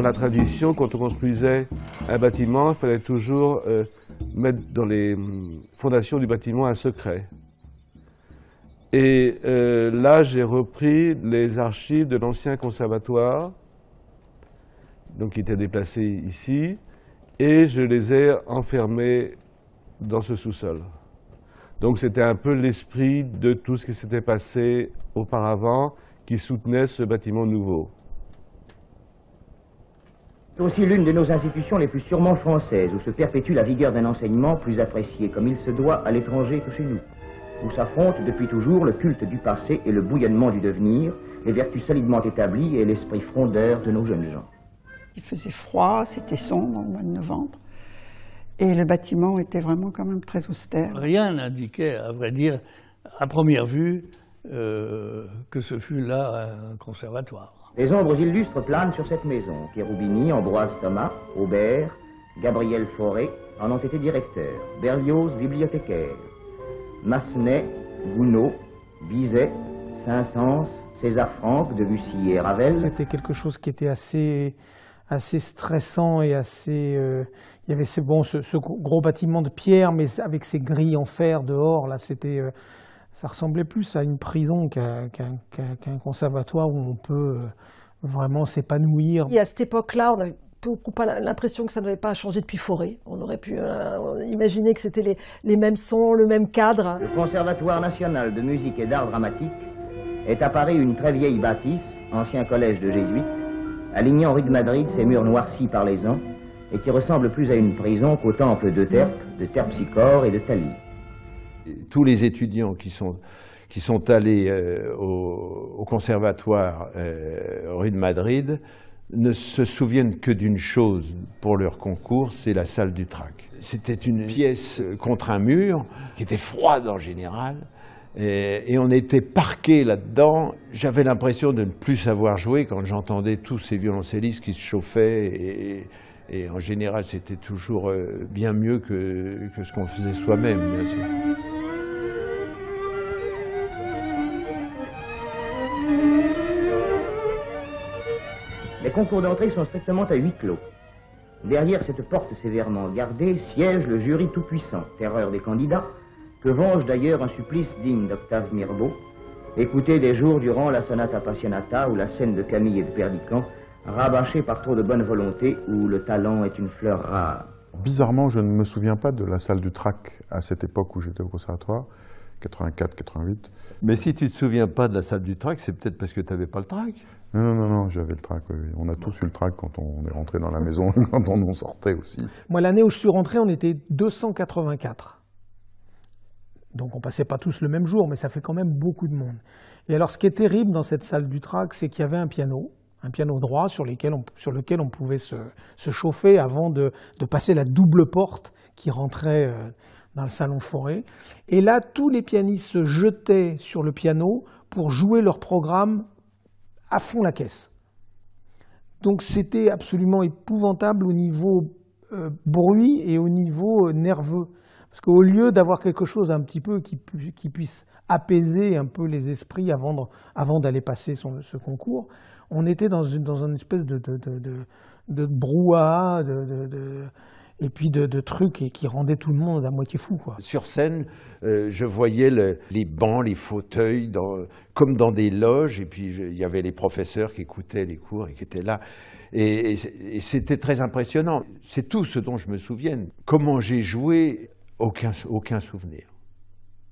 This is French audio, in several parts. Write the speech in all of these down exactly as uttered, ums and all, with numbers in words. dans la tradition, quand on construisait un bâtiment, il fallait toujours euh, mettre dans les fondations du bâtiment un secret. Et euh, là, j'ai repris les archives de l'ancien conservatoire, donc qui étaient déplacées ici, et je les ai enfermées dans ce sous-sol. Donc c'était un peu l'esprit de tout ce qui s'était passé auparavant qui soutenait ce bâtiment nouveau. C'est aussi l'une de nos institutions les plus sûrement françaises, où se perpétue la vigueur d'un enseignement plus apprécié, comme il se doit à l'étranger que chez nous, où s'affrontent depuis toujours le culte du passé et le bouillonnement du devenir, les vertus solidement établies et l'esprit frondeur de nos jeunes gens. Il faisait froid, c'était sombre au mois de novembre, et le bâtiment était vraiment quand même très austère. Rien n'indiquait, à vrai dire, à première vue, euh, que ce fût là un conservatoire. Les ombres illustres planent sur cette maison. Cherubini, Ambroise Thomas, Aubert, Gabriel Fauré en ont été directeurs. Berlioz, bibliothécaire. Massenet, Gounod, Bizet, Saint-Saëns, César Franck, Debussy et Ravel. C'était quelque chose qui était assez, assez stressant et assez... Euh, il y avait ces, bon, ce, ce gros bâtiment de pierre, mais avec ses grilles en fer dehors, là, c'était... Euh, ça ressemblait plus à une prison qu'à qu'à, qu'à, qu'à un conservatoire où on peut vraiment s'épanouir. Et à cette époque-là, on avait beaucoup pas l'impression que ça n'avait pas changé depuis Fauré. On aurait pu euh, imaginer que c'était les, les mêmes sons, le même cadre. Le Conservatoire National de Musique et d'Art Dramatique est à Paris une très vieille bâtisse, ancien collège de jésuites, alignant rue de Madrid ses murs noircis par les ans et qui ressemble plus à une prison qu'au temple de Terpes, de Terpsichore et de Thalie. Tous les étudiants qui sont, qui sont allés euh, au, au conservatoire euh, rue de Madrid ne se souviennent que d'une chose pour leur concours, c'est la salle du trac. C'était une pièce contre un mur, qui était froide en général, et, et on était parqués là-dedans. J'avais l'impression de ne plus savoir jouer quand j'entendais tous ces violoncellistes qui se chauffaient, et, et en général c'était toujours bien mieux que, que ce qu'on faisait soi-même, bien sûr. Les concours d'entrée sont strictement à huis clos. Derrière cette porte sévèrement gardée siège le jury tout-puissant, terreur des candidats, que venge d'ailleurs un supplice digne d'Octave Mirbeau, écouté des jours durant la Sonate Appassionata ou la scène de Camille et de Perdican, rabâchée par trop de bonne volonté où le talent est une fleur rare. Bizarrement, je ne me souviens pas de la salle du trac à cette époque où j'étais au conservatoire, quatre-vingt-quatre quatre-vingt-huit. Mais si tu ne te souviens pas de la salle du trac, c'est peut-être parce que tu n'avais pas le trac. Non, non, non, non j'avais le trac, oui. On a tous eu le trac quand on est rentré dans la maison, quand on en sortait aussi. Moi, l'année où je suis rentré, on était deux cent quatre-vingt-quatre. Donc, on ne passait pas tous le même jour, mais ça fait quand même beaucoup de monde. Et alors, ce qui est terrible dans cette salle du trac, c'est qu'il y avait un piano, un piano droit sur, on, sur lequel on pouvait se, se chauffer avant de, de passer la double porte qui rentrait... Euh, dans le salon Fauré. Et là, tous les pianistes se jetaient sur le piano pour jouer leur programme à fond la caisse. Donc c'était absolument épouvantable au niveau euh, bruit et au niveau euh, nerveux. Parce qu'au lieu d'avoir quelque chose un petit peu qui, pu, qui puisse apaiser un peu les esprits avant, avant d'aller passer son, ce concours, on était dans une, dans une espèce de, de, de, de, de brouhaha, de... de, de et puis de, de trucs et qui rendaient tout le monde à moitié fou, quoi. Sur scène, euh, je voyais le, les bancs, les fauteuils, dans, comme dans des loges, et puis il y avait les professeurs qui écoutaient les cours et qui étaient là. Et, et, et c'était très impressionnant. C'est tout ce dont je me souviens. Comment j'ai joué, aucun, aucun souvenir.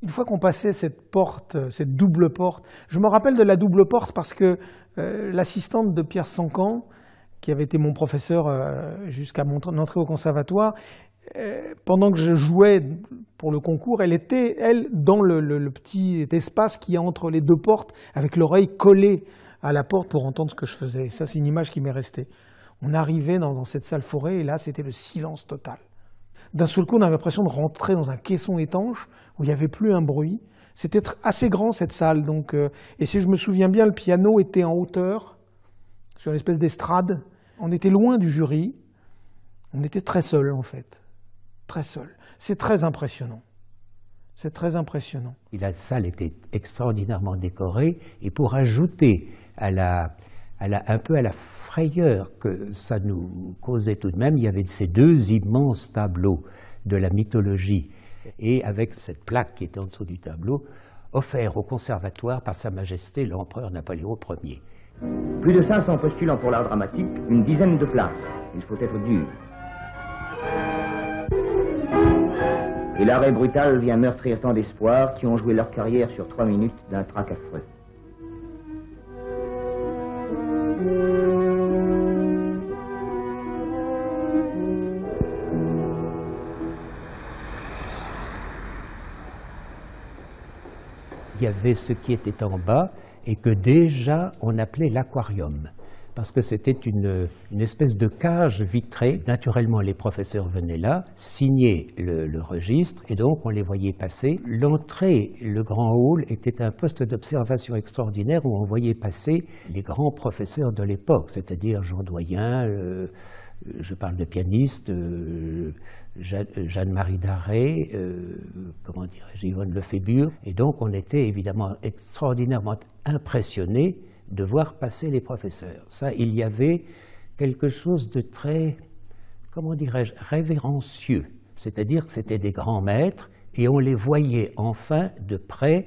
Une fois qu'on passait cette porte, cette double porte, je me rappelle de la double porte parce que euh, l'assistante de Pierre Sancan, qui avait été mon professeur jusqu'à mon entrée au conservatoire, pendant que je jouais pour le concours, elle était, elle, dans le, le, le petit espace qu'il y a entre les deux portes, avec l'oreille collée à la porte pour entendre ce que je faisais. Et ça, c'est une image qui m'est restée. On arrivait dans, dans cette salle Fauré, et là, c'était le silence total. D'un seul coup, on avait l'impression de rentrer dans un caisson étanche, où il n'y avait plus un bruit. C'était assez grand, cette salle. Donc, euh, et si je me souviens bien, le piano était en hauteur, sur une espèce d'estrade. On était loin du jury, on était très seul en fait, très seul. C'est très impressionnant, c'est très impressionnant. Et la salle était extraordinairement décorée, et pour ajouter à la, à la, un peu à la frayeur que ça nous causait tout de même. Il y avait ces deux immenses tableaux de la mythologie, et avec cette plaque qui était en dessous du tableau, offert au Conservatoire par Sa Majesté l'empereur Napoléon premier. Plus de cinq cents postulants pour l'art dramatique, une dizaine de places. Il faut être dur. Et l'arrêt brutal vient meurtrir tant d'espoirs qui ont joué leur carrière sur trois minutes d'un trac affreux. Il y avait ce qui était en bas et que déjà on appelait l'aquarium, parce que c'était une, une espèce de cage vitrée. Naturellement, les professeurs venaient là, signaient le, le registre, et donc on les voyait passer. L'entrée, le grand hall, était un poste d'observation extraordinaire où on voyait passer les grands professeurs de l'époque, c'est-à-dire Jean Doyen, euh, je parle de pianiste, euh, Jeanne-Marie Daré, euh, comment dirais-je, Yvonne Lefébure. Et donc on était évidemment extraordinairement impressionnés de voir passer les professeurs. Ça, il y avait quelque chose de très, comment dirais-je, révérencieux. C'est-à-dire que c'était des grands maîtres et on les voyait enfin de près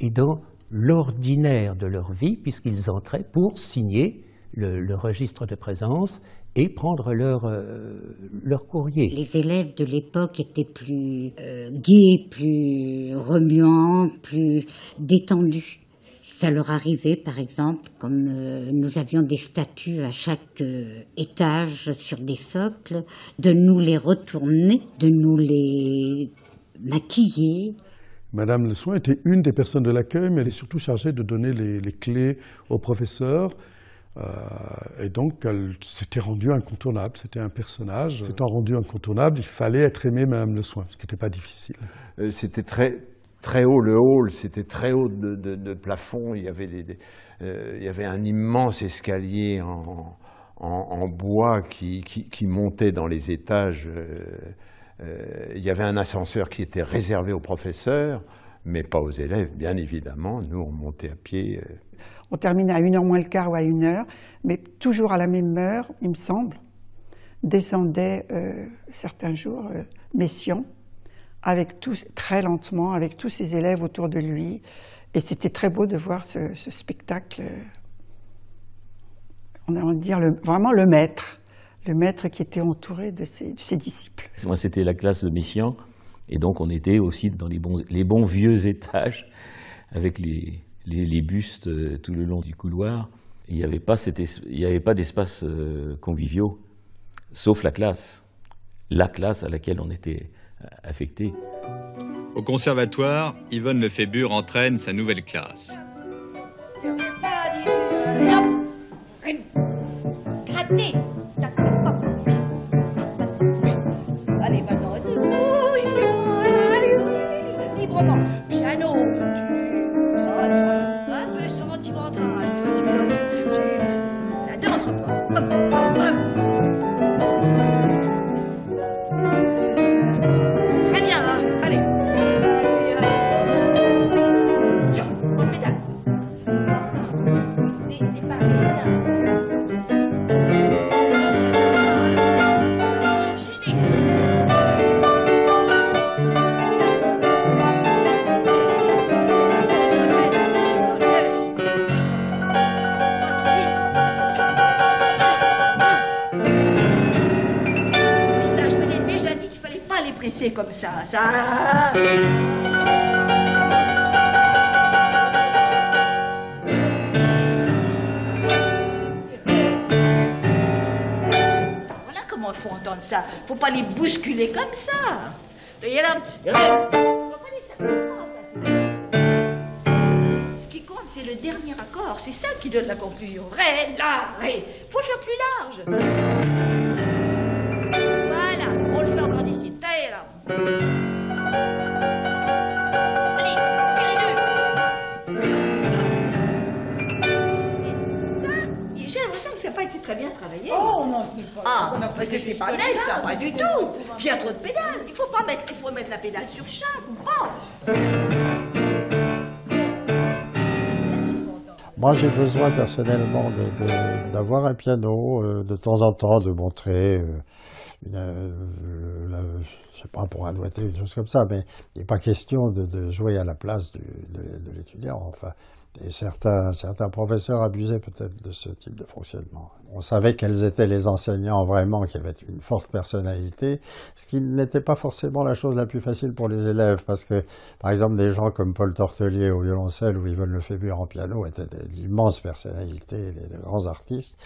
et dans l'ordinaire de leur vie, puisqu'ils entraient pour signer le, le registre de présence et prendre leur, euh, leur courrier. Les élèves de l'époque étaient plus euh, gais, plus remuants, plus détendus. Ça leur arrivait, par exemple, comme euh, nous avions des statues à chaque euh, étage sur des socles, de nous les retourner, de nous les maquiller. Madame Le Soin était une des personnes de l'accueil, mais elle est surtout chargée de donner les, les clés aux professeurs. Euh, et donc, elle s'était rendue incontournable. C'était un personnage. S'étant rendue incontournable, il fallait être aimé, Madame Le Soin, ce qui n'était pas difficile. Euh, C'était très... Très haut, le hall, c'était très haut de, de, de plafond, il y, avait des, des, euh, il y avait un immense escalier en, en, en bois qui, qui, qui montait dans les étages. Euh, euh, il y avait un ascenseur qui était réservé aux professeurs, mais pas aux élèves, bien évidemment. Nous, on montait à pied. Euh. On terminait à une heure moins le quart ou à une heure, mais toujours à la même heure, il me semble, descendait euh, certains jours euh, Messiaen, avec tous, très lentement, avec tous ses élèves autour de lui. Et c'était très beau de voir ce, ce spectacle, on va dire le, vraiment le maître, le maître qui était entouré de ses, de ses disciples. Moi, c'était la classe de Messiaen, et donc on était aussi dans les bons, les bons vieux étages, avec les, les, les bustes tout le long du couloir. Il n'y avait pas, pas d'espace conviviaux, sauf la classe, la classe à laquelle on était affecté. Au conservatoire, Yvonne Lefébure entraîne sa nouvelle classe. Comme ça, ça. Voilà comment il faut entendre ça. Faut pas les bousculer comme ça. Ce qui compte, c'est le dernier accord. C'est ça qui donne la conclusion. Ré, la, ré. Faut faire plus large. Voilà, on le fait encore d'ici. Très bien travaillé. Oh non, pas. Ah, on a parce que c'est pas net, ça, pas du tout. Il y a trop de pédales. Il faut pas mettre, il faut mettre la pédale sur chaque. Oh. Moi, j'ai besoin personnellement d'avoir un piano, euh, de temps en temps, de montrer, euh, une, euh, la, je ne sais pas, pour un doigté, une chose comme ça, mais il n'est pas question de, de jouer à la place du, de, de l'étudiant. Enfin, et certains, certains professeurs abusaient peut-être de ce type de fonctionnement. On savait quels étaient les enseignants vraiment qui avaient une forte personnalité, ce qui n'était pas forcément la chose la plus facile pour les élèves, parce que, par exemple, des gens comme Paul Tortelier au violoncelle ou Yvonne Lefébure en piano étaient d'immenses personnalités, des, des grands artistes,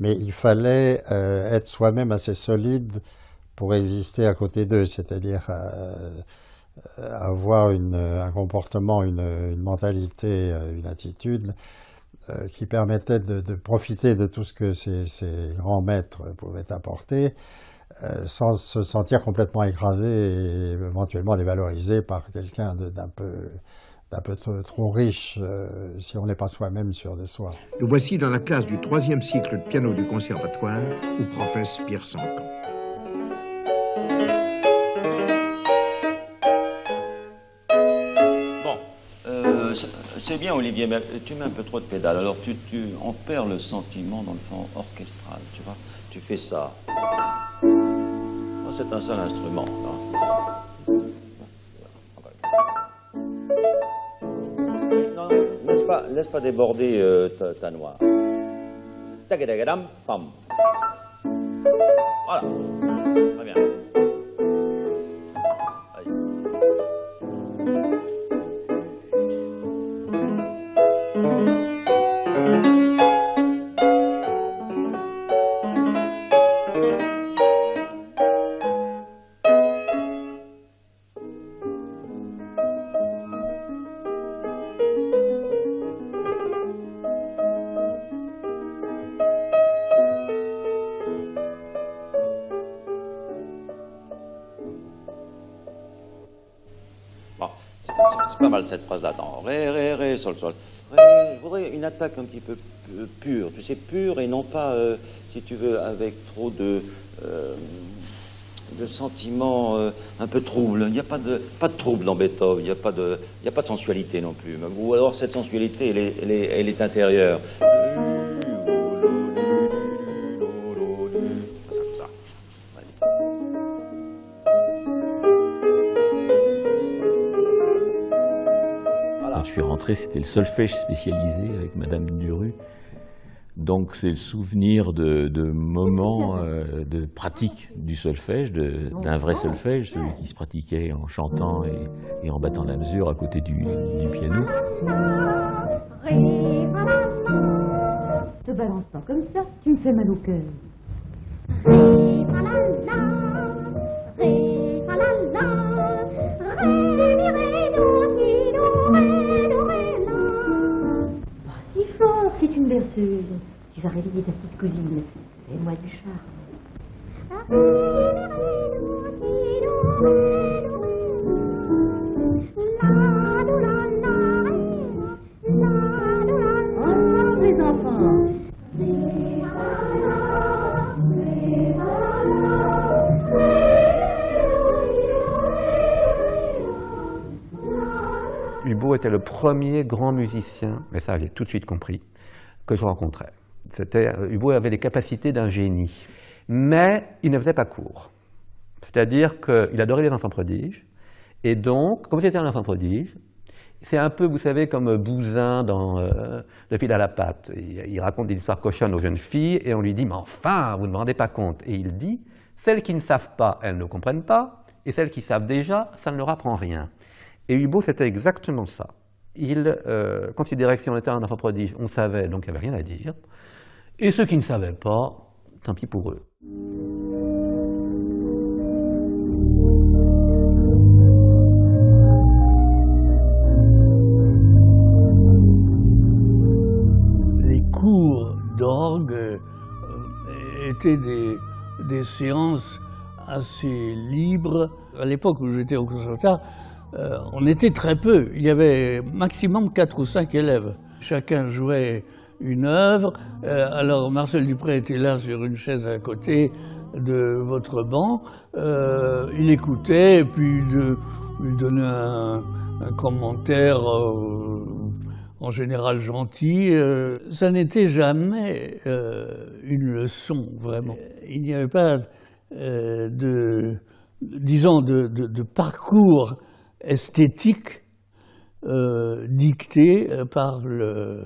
mais il fallait euh, être soi-même assez solide pour exister à côté d'eux, c'est-à-dire euh, avoir une, un comportement, une, une mentalité, une attitude euh, qui permettait de, de profiter de tout ce que ces, ces grands maîtres pouvaient apporter euh, sans se sentir complètement écrasé et éventuellement dévalorisé par quelqu'un d'un peu, d'un peu trop riche euh, si on n'est pas soi-même sûr de soi. Nous voici dans la classe du troisième cycle de piano du Conservatoire où professe Pierre Sancan. C'est bien, Olivier, mais tu mets un peu trop de pédale. Alors, tu, tu, on perd le sentiment dans le fond orchestral, tu vois. Tu fais ça. C'est un seul instrument. Non, non, laisse pas, laisse pas déborder euh, ta, ta noire. Tagadam, pam. Voilà. Très bien. Cette phrase d'attente, ré, ré, ré, sol, sol. Je voudrais une attaque un petit peu pure, tu sais, pure et non pas, euh, si tu veux, avec trop de, euh, de sentiments euh, un peu troubles. Il n'y a pas de, pas de trouble dans Beethoven, il n'y a, pas de, il n'y a pas de sensualité non plus. Ou alors cette sensualité, elle est, elle est, elle est intérieure. C'était le solfège spécialisé avec Madame Duru. Donc c'est le souvenir de, de moments euh, de pratique du solfège, d'un vrai solfège, celui qui se pratiquait en chantant et, et en battant la mesure à côté du, du piano. Te balance pas comme ça, tu me fais mal au cœur. C'est une berceuse. Tu vas réveiller ta petite cousine. Fais-moi du charme. Oh, les enfants! Hubo était le premier grand musicien, mais ça, je l'ai tout de suite compris, que je rencontrais. Hugo avait les capacités d'un génie, mais il ne faisait pas court. C'est-à-dire qu'il adorait les enfants prodiges, et donc, comme j'étais un enfant prodige, c'est un peu, vous savez, comme Bouzin dans euh, Le fil à la patte. Il, il raconte des histoires cochonnes aux jeunes filles, et on lui dit « mais enfin, vous ne vous rendez pas compte ». Et il dit « celles qui ne savent pas, elles ne comprennent pas, et celles qui savent déjà, ça ne leur apprend rien ». Et Hugo, c'était exactement ça. Il euh, considérait que si on était un enfant prodige, on savait, donc il n'y avait rien à dire. Et ceux qui ne savaient pas, tant pis pour eux. Les cours d'orgue étaient des, des séances assez libres. À l'époque où j'étais au conservatoire, Euh, on était très peu, il y avait maximum quatre ou cinq élèves. Chacun jouait une œuvre, euh, alors Marcel Dupré était là sur une chaise à côté de votre banc, euh, il écoutait et puis il, il donnait un, un commentaire euh, en général gentils, euh, ça n'était jamais euh, une leçon, vraiment. Il n'y avait pas, euh, de, disons, de, de, de parcours esthétique euh, dicté par le,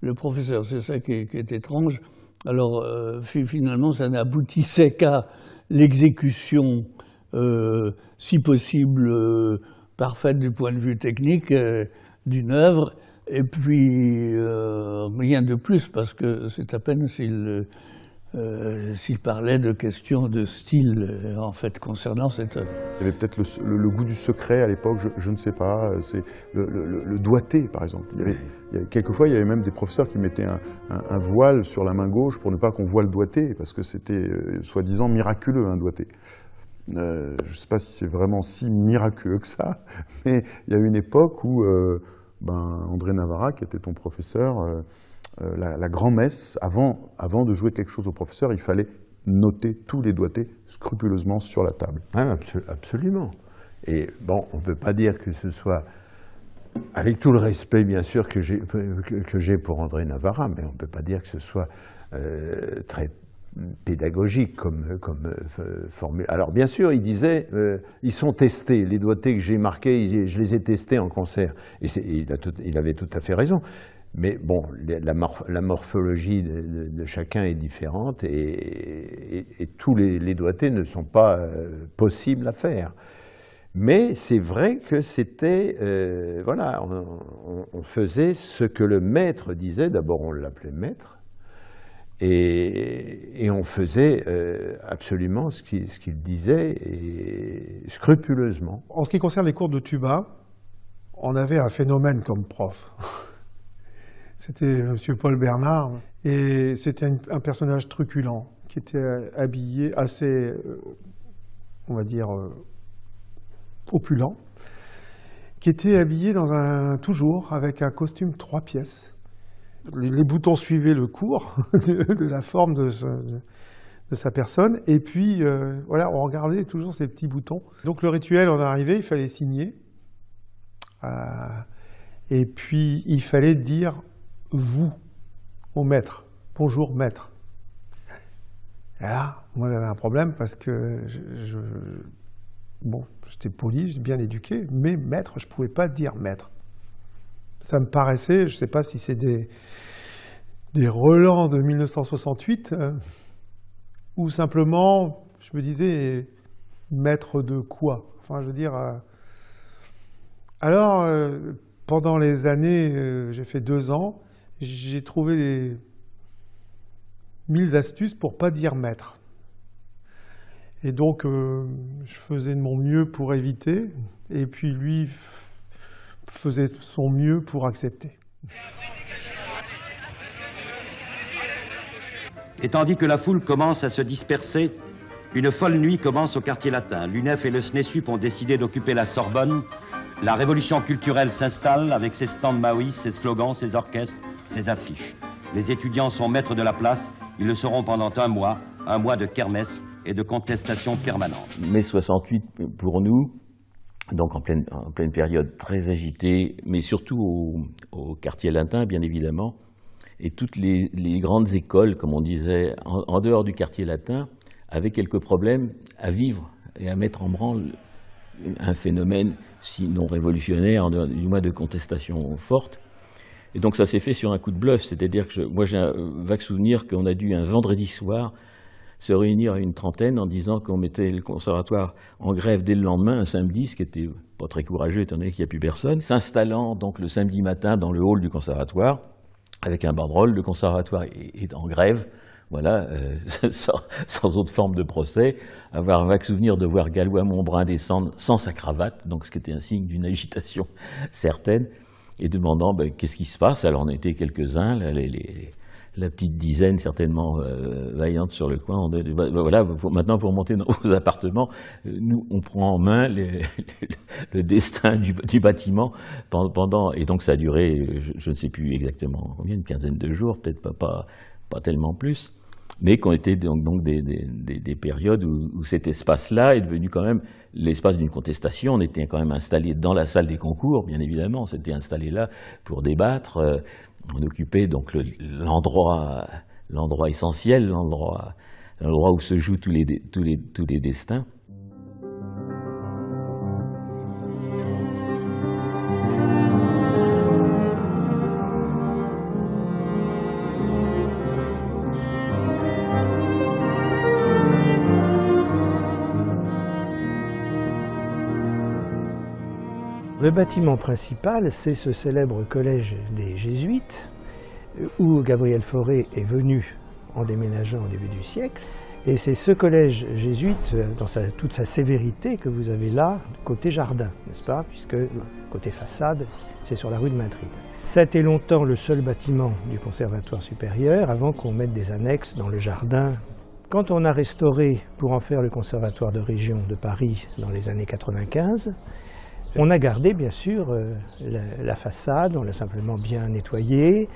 le professeur. C'est ça qui est, qui est étrange. Alors, euh, finalement, ça n'aboutissait qu'à l'exécution, euh, si possible, euh, parfaite du point de vue technique euh, d'une œuvre, et puis euh, rien de plus, parce que c'est à peine s'il euh, s'il parlait de questions de style, en fait, concernant cette œuvre. Il y avait peut-être le, le, le goût du secret à l'époque, je, je ne sais pas, c'est le, le, le doigté, par exemple. Il y avait, il y avait, quelquefois, il y avait même des professeurs qui mettaient un, un, un voile sur la main gauche pour ne pas qu'on voie le doigté, parce que c'était euh, soi-disant miraculeux, un doigté. Euh, je ne sais pas si c'est vraiment si miraculeux que ça, mais il y a eu une époque où euh, ben André Navarra, qui était ton professeur, euh, la, la grand-messe, avant, avant de jouer quelque chose au professeur, il fallait noter tous les doigtés scrupuleusement sur la table. Ah, absolu- absolument. Et bon, on ne peut pas dire que ce soit, avec tout le respect bien sûr que j'ai que j'ai pour André Navarra, mais on ne peut pas dire que ce soit euh, très pédagogique comme, comme euh, formule. Alors bien sûr, il disait, euh, ils sont testés, les doigtés que j'ai marqués, ils, je les ai testés en concert. Et, et il, a tout, il avait tout à fait raison. Mais bon, la, mor la morphologie de, de, de chacun est différente et, et, et tous les, les doigtés ne sont pas euh, possibles à faire. Mais c'est vrai que c'était, euh, voilà, on, on, on faisait ce que le maître disait, d'abord on l'appelait maître, Et, et on faisait euh, absolument ce qu'il ce qu'il disait, et scrupuleusement. En ce qui concerne les cours de tuba, on avait un phénomène comme prof. C'était M. Paul Bernard, et c'était un personnage truculent, qui était habillé assez, euh, on va dire, euh, opulent, qui était habillé dans un, toujours avec un costume trois pièces. Les, les boutons suivaient le cours de, de la forme de, ce, de, de sa personne. Et puis, euh, voilà, on regardait toujours ces petits boutons. Donc le rituel, on arrivait, il fallait signer. Euh, et puis, il fallait dire « vous » au maître. « Bonjour, maître ». Et là, moi, j'avais un problème parce que, je, je, bon, j'étais poli, bien éduqué, mais maître, je ne pouvais pas dire « maître ». Ça me paraissait, je ne sais pas si c'est des, des relents de mille neuf cent soixante-huit, euh, ou simplement, je me disais, maître de quoi? Enfin, je veux dire... Euh, alors, euh, pendant les années, euh, j'ai fait deux ans, j'ai trouvé des, mille astuces pour ne pas dire maître. Et donc, euh, je faisais de mon mieux pour éviter, et puis lui... faisait son mieux pour accepter. Et tandis que la foule commence à se disperser, une folle nuit commence au quartier latin. L'U N E F et le SNESUP ont décidé d'occuper la Sorbonne. La révolution culturelle s'installe avec ses stands maoïs, ses slogans, ses orchestres, ses affiches. Les étudiants sont maîtres de la place, ils le seront pendant un mois, un mois de kermesse et de contestation permanente. mai soixante-huit pour nous, donc en pleine, en pleine période très agitée, mais surtout au, au quartier latin, bien évidemment, et toutes les, les grandes écoles, comme on disait, en, en dehors du quartier latin, avaient quelques problèmes à vivre et à mettre en branle un phénomène, sinon révolutionnaire, du moins de contestation forte. Et donc ça s'est fait sur un coup de bluff, c'est-à-dire que je, moi j'ai un vague souvenir qu'on a dû un vendredi soir se réunir à une trentaine en disant qu'on mettait le conservatoire en grève dès le lendemain, un samedi, ce qui n'était pas très courageux étant donné qu'il n'y a plus personne, s'installant donc le samedi matin dans le hall du conservatoire, avec un banderole, le conservatoire est, est en grève, voilà, euh, sans, sans autre forme de procès, avoir un vague souvenir de voir Galois-Montbrun descendre sans sa cravate, donc ce qui était un signe d'une agitation certaine, et demandant ben, qu'est-ce qui se passe. Alors on était quelques-uns, les... les la petite dizaine certainement euh, vaillante sur le coin. On, ben, voilà, pour, maintenant, pour monter dans vos appartements, euh, nous, on prend en main les, les, le destin du, du bâtiment pendant... Et donc, ça a duré, je, je ne sais plus exactement combien, une quinzaine de jours, peut-être pas, pas, pas tellement plus. mais qui ont été donc, donc des, des, des, des périodes où, où cet espace-là est devenu quand même l'espace d'une contestation. On était quand même installé dans la salle des concours, bien évidemment, on s'était installé là pour débattre. On occupait donc le, l'endroit, l'endroit essentiel, l'endroit, l'endroit où se jouent tous les, tous les, tous les destins. Le bâtiment principal, c'est ce célèbre collège des Jésuites, où Gabriel Fauré est venu en déménageant au début du siècle. Et c'est ce collège jésuite, dans sa, toute sa sévérité, que vous avez là, côté jardin, n'est-ce pas? Puisque côté façade, c'est sur la rue de Madrid. Ça a été longtemps le seul bâtiment du Conservatoire supérieur, avant qu'on mette des annexes dans le jardin. Quand on a restauré pour en faire le Conservatoire de région de Paris dans les années quatre-vingt-quinze, on a gardé, bien sûr, euh, la, la façade, on l'a simplement bien nettoyée,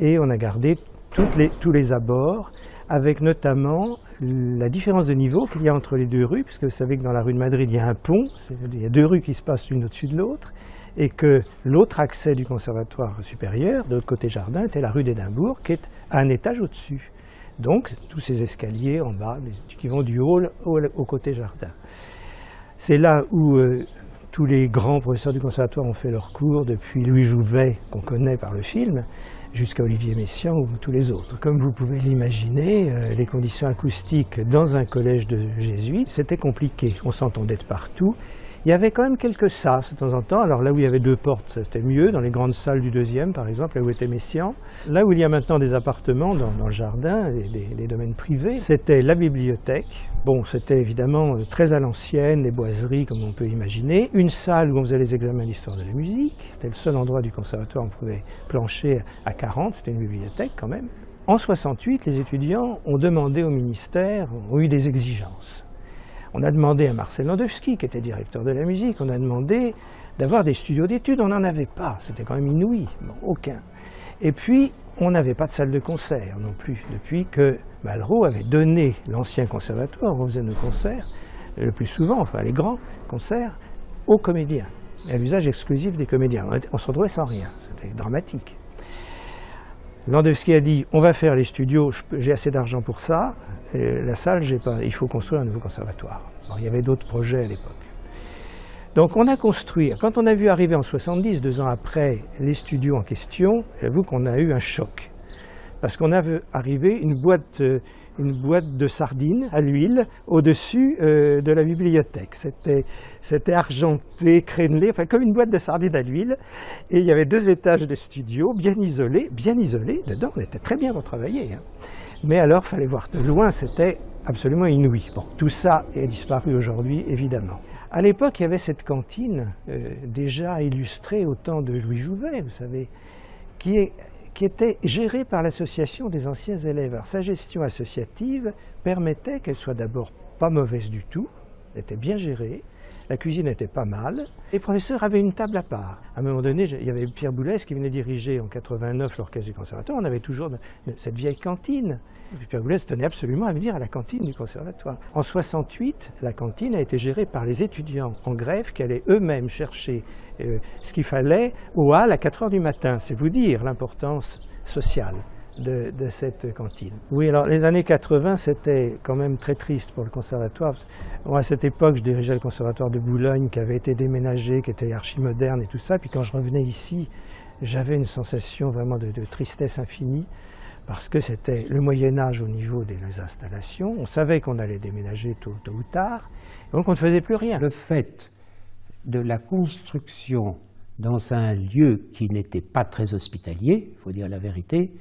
et on a gardé toutes les, tous les abords, avec notamment la différence de niveau qu'il y a entre les deux rues, puisque vous savez que dans la rue de Madrid, il y a un pont, il y a deux rues qui se passent l'une au-dessus de l'autre, et que l'autre accès du Conservatoire supérieur, de l'autre côté jardin, était la rue d'Édimbourg, qui est un étage au-dessus. Donc, tous ces escaliers en bas, qui vont du hall au, au côté jardin. C'est là où... Euh, Tous les grands professeurs du conservatoire ont fait leurs cours, depuis Louis Jouvet, qu'on connaît par le film, jusqu'à Olivier Messiaen ou tous les autres. Comme vous pouvez l'imaginer, euh, les conditions acoustiques dans un collège de jésuites, c'était compliqué. On s'entendait de partout. Il y avait quand même quelques sas de temps en temps. Alors là où il y avait deux portes, c'était mieux, dans les grandes salles du deuxième, par exemple, là où était Messiaen. Là où il y a maintenant des appartements dans, dans le jardin, les, les, les domaines privés, c'était la bibliothèque. Bon, c'était évidemment très à l'ancienne, les boiseries comme on peut imaginer, une salle où on faisait les examens d'histoire de la musique, c'était le seul endroit du conservatoire où on pouvait plancher à quarante, c'était une bibliothèque quand même. En soixante-huit, les étudiants ont demandé au ministère, ont eu des exigences. On a demandé à Marcel Landowski, qui était directeur de la musique, on a demandé d'avoir des studios d'études, on n'en avait pas, c'était quand même inouï, bon, aucun. Et puis, on n'avait pas de salle de concert non plus, depuis que Malraux avait donné l'ancien conservatoire, on faisait nos concerts, le plus souvent, enfin les grands concerts, aux comédiens, à l'usage exclusif des comédiens. On se retrouvait sans rien, c'était dramatique. Landowski a dit, on va faire les studios, j'ai assez d'argent pour ça, et la salle, j'ai pas, il faut construire un nouveau conservatoire. Alors, il y avait d'autres projets à l'époque. Donc on a construit, quand on a vu arriver en soixante-dix, deux ans après, les studios en question, j'avoue qu'on a eu un choc. Parce qu'on a vu arriver une boîte, une boîte de sardines à l'huile au-dessus euh, de la bibliothèque. C'était argenté, crénelé, enfin comme une boîte de sardines à l'huile. Et il y avait deux étages de studios bien isolés, bien isolés. Dedans, on était très bien pour travailler. Hein. Mais alors, il fallait voir de loin, c'était absolument inouï. Bon, tout ça est disparu aujourd'hui, évidemment. À l'époque, il y avait cette cantine, euh, déjà illustrée au temps de Louis Jouvet, vous savez, qui est... qui était gérée par l'association des anciens élèves. Alors, sa gestion associative permettait qu'elle soit d'abord pas mauvaise du tout, elle était bien gérée, la cuisine était pas mal, les professeurs avaient une table à part. À un moment donné, il y avait Pierre Boulez qui venait diriger en quatre-vingt-neuf l'orchestre du conservatoire, on avait toujours cette vieille cantine. Et Pierre Boulez tenait absolument à venir à la cantine du conservatoire. En soixante-huit, la cantine a été gérée par les étudiants en grève qui allaient eux-mêmes chercher euh, ce qu'il fallait au hall à quatre heures du matin. C'est vous dire l'importance sociale de, de cette cantine. Oui, alors les années quatre-vingt, c'était quand même très triste pour le conservatoire. Bon, à cette époque, je dirigeais le conservatoire de Boulogne qui avait été déménagé, qui était archi-moderne et tout ça. Puis quand je revenais ici, j'avais une sensation vraiment de, de tristesse infinie. Parce que c'était le Moyen-Âge au niveau des installations, on savait qu'on allait déménager tôt, tôt ou tard, donc on ne faisait plus rien. Le fait de la construction dans un lieu qui n'était pas très hospitalier, il faut dire la vérité,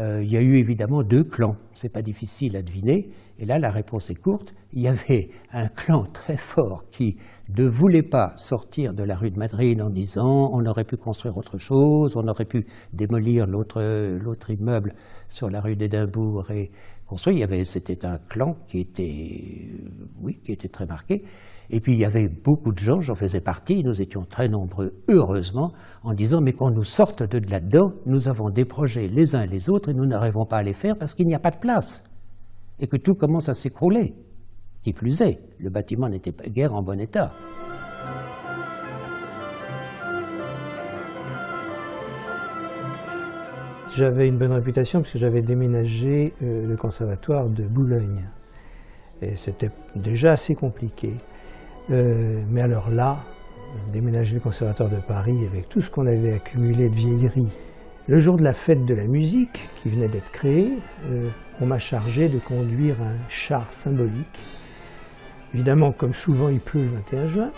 euh, il y a eu évidemment deux clans, c'est pas difficile à deviner, et là la réponse est courte, il y avait un clan très fort qui ne voulait pas sortir de la rue de Madrid en disant on aurait pu construire autre chose, on aurait pu démolir l'autre immeuble sur la rue d'Édimbourg et construire. Il y avait, c'était un clan qui était, oui, qui était très marqué. Et puis il y avait beaucoup de gens, j'en faisais partie, nous étions très nombreux, heureusement, en disant mais qu'on nous sorte de là-dedans, nous avons des projets les uns les autres et nous n'arrivons pas à les faire parce qu'il n'y a pas de place. et que tout commence à s'écrouler. Qui plus est, le bâtiment n'était pas guère en bon état. J'avais une bonne réputation puisque j'avais déménagé euh, le conservatoire de Boulogne. Et c'était déjà assez compliqué. Euh, mais alors là, déménager le conservatoire de Paris avec tout ce qu'on avait accumulé de vieillerie. Le jour de la fête de la musique, qui venait d'être créée, euh, on m'a chargé de conduire un char symbolique. Évidemment, comme souvent, il pleut le vingt et un juin.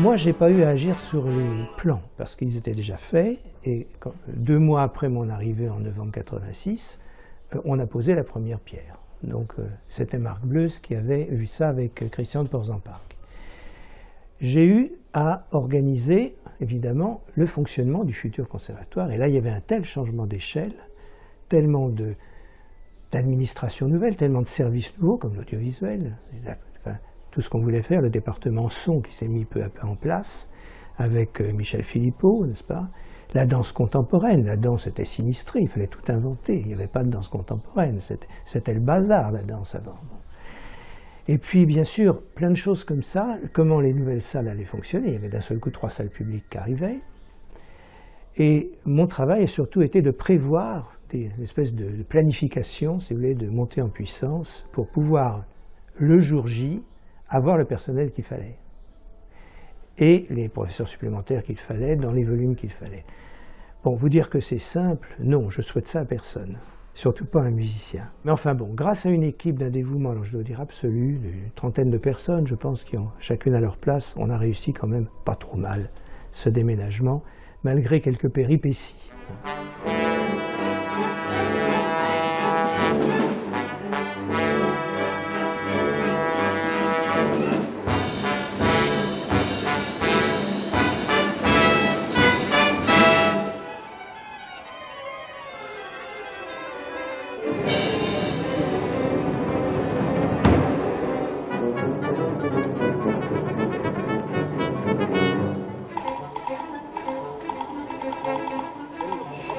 Moi, je n'ai pas eu à agir sur les plans, parce qu'ils étaient déjà faits, et quand, deux mois après mon arrivée en novembre quatre-vingt-six, euh, on a posé la première pierre. Donc euh, c'était Marc Bleuze qui avait vu ça avec Christian de Porzenparc. J'ai eu à organiser, évidemment, le fonctionnement du futur conservatoire, et là il y avait un tel changement d'échelle, tellement d'administrations nouvelles, tellement de services nouveaux, comme l'audiovisuel, tout ce qu'on voulait faire, le département son qui s'est mis peu à peu en place, avec Michel Philippot, n'est-ce pas? La danse contemporaine, la danse était sinistrée, il fallait tout inventer, il n'y avait pas de danse contemporaine, c'était le bazar la danse avant. Et puis bien sûr, plein de choses comme ça, comment les nouvelles salles allaient fonctionner, il y avait d'un seul coup trois salles publiques qui arrivaient, et mon travail a surtout été de prévoir des espèces de planification, si vous voulez, de montée en puissance, pour pouvoir, le jour J, avoir le personnel qu'il fallait et les professeurs supplémentaires qu'il fallait dans les volumes qu'il fallait. Bon, vous dire que c'est simple, non, je souhaite ça à personne, surtout pas à un musicien. Mais enfin bon, grâce à une équipe d'un dévouement, alors je dois dire absolu, d'une trentaine de personnes, je pense, qui ont chacune à leur place, on a réussi quand même pas trop mal ce déménagement, malgré quelques péripéties.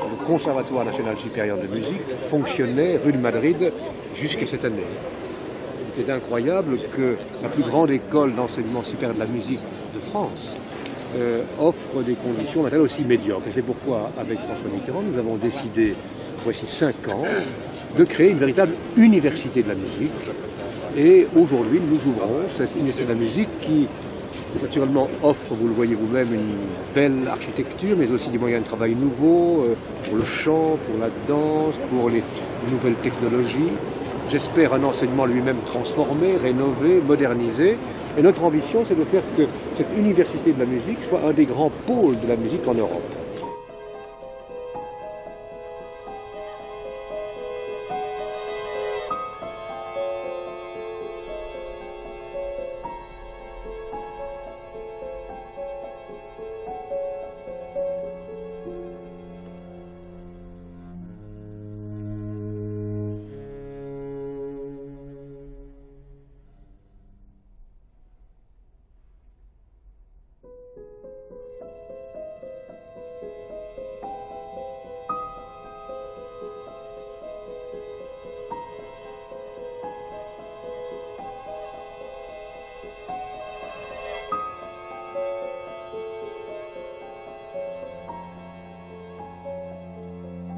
Le Conservatoire National Supérieur de Musique fonctionnait rue de Madrid jusqu'à cette année. C'était incroyable que la plus grande école d'enseignement supérieur de la musique de France euh, offre des conditions matérielles aussi médiocres. Et c'est pourquoi, avec François Mitterrand, nous avons décidé, voici cinq ans, de créer une véritable université de la musique. Et aujourd'hui, nous ouvrons cette université de la musique qui, naturellement, offre, vous le voyez vous-même, une belle architecture, mais aussi des moyens de travail nouveaux, pour le chant, pour la danse, pour les nouvelles technologies. J'espère un enseignement lui-même transformé, rénové, modernisé. Et notre ambition, c'est de faire que cette université de la musique soit un des grands pôles de la musique en Europe.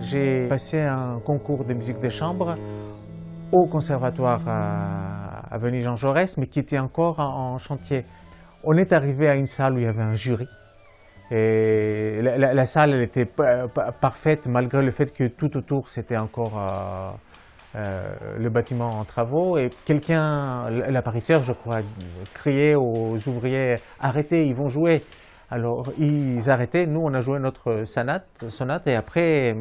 J'ai passé un concours de musique de chambre au conservatoire à Avenue Jean Jaurès, mais qui était encore en chantier. On est arrivé à une salle où il y avait un jury. Et la, la, la salle elle était parfaite, malgré le fait que tout autour, c'était encore euh, euh, le bâtiment en travaux. Et quelqu'un, la pariteur, je crois, criait aux ouvriers « Arrêtez, ils vont jouer !» Alors, ils arrêtaient, nous on a joué notre sonate, sonate et après,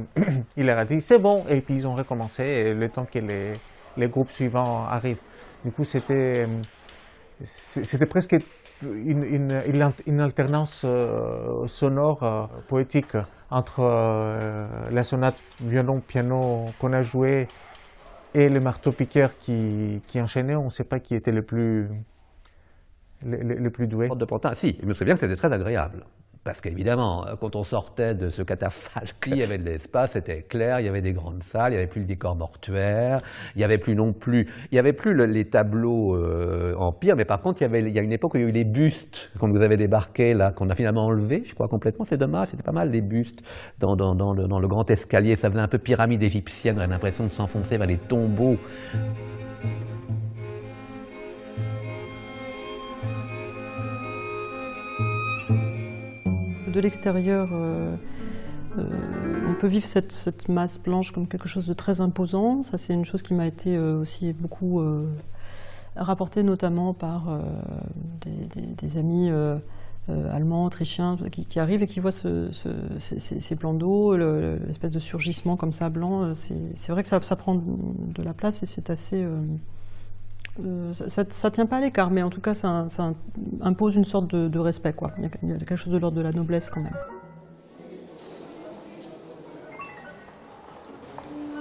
il leur a dit « c'est bon » et puis ils ont recommencé le temps que les, les groupes suivants arrivent. Du coup, c'était presque une, une, une alternance euh, sonore, euh, poétique, entre euh, la sonate violon-piano qu'on a jouée et le marteau-piqueur qui, qui enchaînait. On ne sait pas qui était le plus, le, le, le plus doué. De Pantin, si, je me souviens que c'était très agréable. Parce qu'évidemment, quand on sortait de ce catafalque, il y avait de l'espace, c'était clair, il y avait des grandes salles, il n'y avait plus le décor mortuaire, il n'y avait plus non plus, il y avait plus le, les tableaux euh, en pierre, mais par contre, il y avait, il y a une époque où il y a eu les bustes, quand vous avez débarqué là, qu'on a finalement enlevé, je crois complètement, c'est dommage, c'était pas mal les bustes dans, dans, dans, le, dans le grand escalier, ça faisait un peu pyramide égyptienne, on avait l'impression de s'enfoncer vers les tombeaux. De l'extérieur, euh, euh, on peut vivre cette, cette masse blanche comme quelque chose de très imposant. Ça, c'est une chose qui m'a été euh, aussi beaucoup euh, rapportée, notamment par euh, des, des, des amis euh, euh, allemands, autrichiens, qui, qui arrivent et qui voient ce, ce, ces, ces plans d'eau, l'espèce de surgissement comme ça blanc. C'est vrai que ça, ça prend de la place et c'est assez... Euh, Euh, ça ne tient pas à l'écart, mais en tout cas, ça, ça impose une sorte de, de respect, quoi. Il y a, il y a quelque chose de l'ordre de la noblesse, quand même.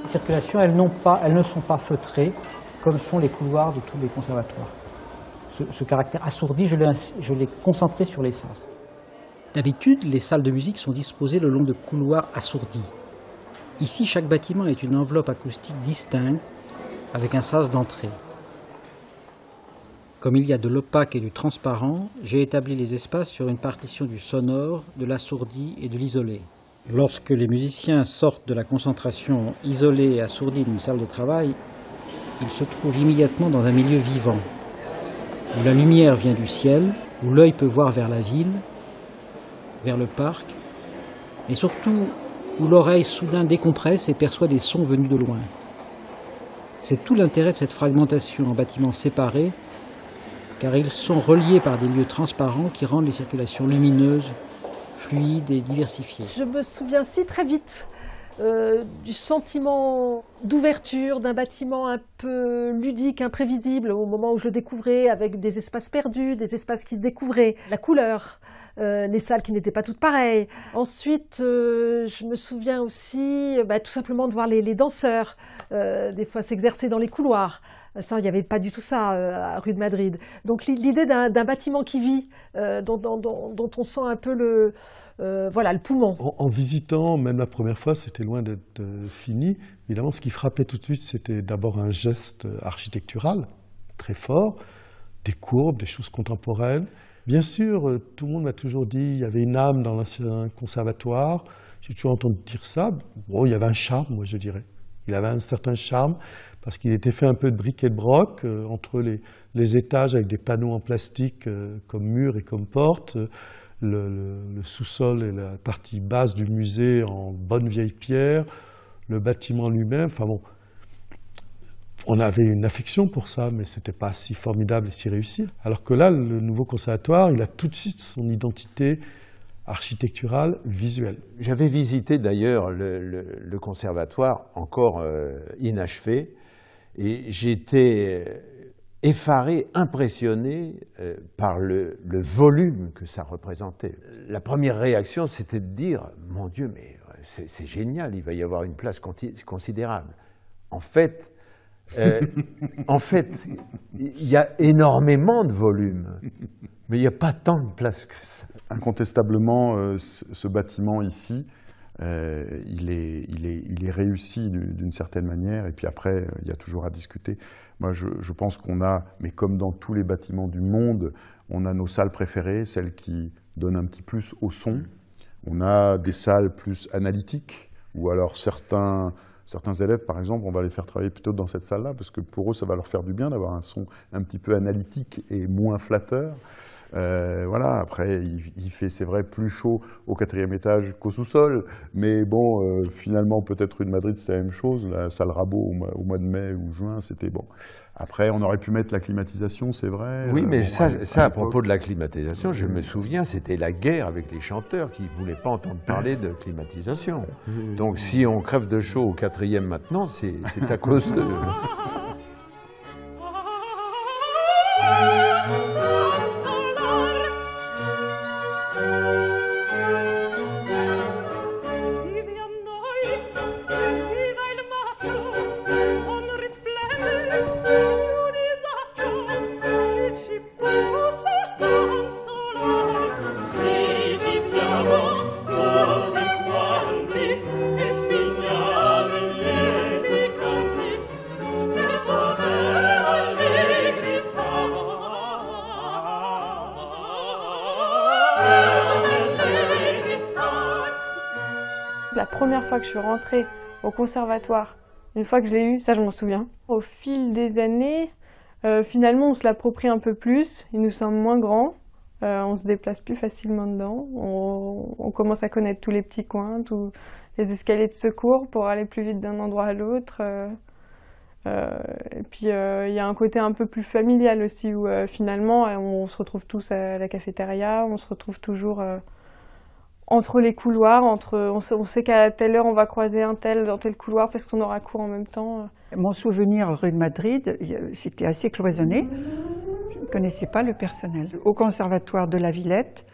Les circulations, elles, pas, elles ne sont pas feutrées, comme sont les couloirs de tous les conservatoires. Ce, ce caractère assourdi, je l'ai concentré sur l'essence. D'habitude, les salles de musique sont disposées le long de couloirs assourdis. Ici, chaque bâtiment est une enveloppe acoustique distincte, avec un sas d'entrée. Comme il y a de l'opaque et du transparent, j'ai établi les espaces sur une partition du sonore, de l'assourdi et de l'isolé. Lorsque les musiciens sortent de la concentration isolée et assourdie d'une salle de travail, ils se trouvent immédiatement dans un milieu vivant, où la lumière vient du ciel, où l'œil peut voir vers la ville, vers le parc, mais surtout où l'oreille soudain décompresse et perçoit des sons venus de loin. C'est tout l'intérêt de cette fragmentation en bâtiments séparés, car ils sont reliés par des lieux transparents qui rendent les circulations lumineuses, fluides et diversifiées. Je me souviens si très vite euh, du sentiment d'ouverture d'un bâtiment un peu ludique, imprévisible, au moment où je le découvrais, avec des espaces perdus, des espaces qui se découvraient, la couleur, euh, les salles qui n'étaient pas toutes pareilles. Ensuite, euh, je me souviens aussi bah, tout simplement de voir les, les danseurs, euh, des fois s'exercer dans les couloirs. Ça, il n'y avait pas du tout ça euh, à rue de Madrid. Donc l'idée d'un bâtiment qui vit, euh, dont, dont, dont on sent un peu le, euh, voilà, le poumon. En, en visitant, même la première fois, c'était loin d'être euh, fini. Évidemment, ce qui frappait tout de suite, c'était d'abord un geste architectural très fort, des courbes, des choses contemporaines. Bien sûr, euh, tout le monde m'a toujours dit qu'il y avait une âme dans l'ancien conservatoire. J'ai toujours entendu dire ça. Bon, il y avait un charme, moi, je dirais. Il avait un certain charme, parce qu'il était fait un peu de bric et de broc, euh, entre les, les étages avec des panneaux en plastique euh, comme murs et comme portes, euh, le, le, le sous-sol et la partie basse du musée en bonne vieille pierre, le bâtiment lui-même. Enfin bon, on avait une affection pour ça, mais ce n'était pas si formidable et si réussi. Alors que là, le nouveau conservatoire, il a tout de suite son identité architecturale, visuelle. J'avais visité d'ailleurs le, le, le conservatoire, encore euh, inachevé, et j'étais effaré, impressionné euh, par le, le volume que ça représentait. La première réaction, c'était de dire « Mon Dieu, mais c'est génial, il va y avoir une place considérable. » En fait, euh, en fait, il y a énormément de volume, mais il n'y a pas tant de place que ça. Incontestablement, euh, ce bâtiment ici, Euh, il, est, il, est, il est réussi d'une certaine manière, et puis après, il y a toujours à discuter. Moi, je, je pense qu'on a, mais comme dans tous les bâtiments du monde, on a nos salles préférées, celles qui donnent un petit plus au son. On a des salles plus analytiques, ou alors certains, certains élèves, par exemple, on va les faire travailler plutôt dans cette salle-là, parce que pour eux, ça va leur faire du bien d'avoir un son un petit peu analytique et moins flatteur. Euh, voilà, après, il, il fait, c'est vrai, plus chaud au quatrième étage qu'au sous-sol, mais bon, euh, finalement, peut-être rue de Madrid, c'est la même chose. La salle Rabot au mois, au mois de mai ou juin, c'était bon. Après, on aurait pu mettre la climatisation, c'est vrai. Oui, mais euh, ça, à, ça à, à propos de la climatisation, oui. Je me souviens, c'était la guerre avec les chanteurs qui ne voulaient pas entendre parler de climatisation. Oui. Donc, si on crève de chaud au quatrième maintenant, c'est à cause de... première fois que je suis rentrée au conservatoire, une fois que je l'ai eu, ça je m'en souviens. Au fil des années, euh, finalement on se l'approprie un peu plus, il nous semble moins grand, euh, on se déplace plus facilement dedans, on, on commence à connaître tous les petits coins, tous les escaliers de secours pour aller plus vite d'un endroit à l'autre. Euh, euh, et puis il euh, y a un côté un peu plus familial aussi, où euh, finalement on, on se retrouve tous à la cafétéria, on se retrouve toujours... Euh, entre les couloirs, entre, on sait, on sait qu'à telle heure on va croiser un tel dans tel couloir parce qu'on aura cours en même temps. Mon souvenir rue de Madrid, c'était assez cloisonné, je ne connaissais pas le personnel. Au conservatoire de la Villette,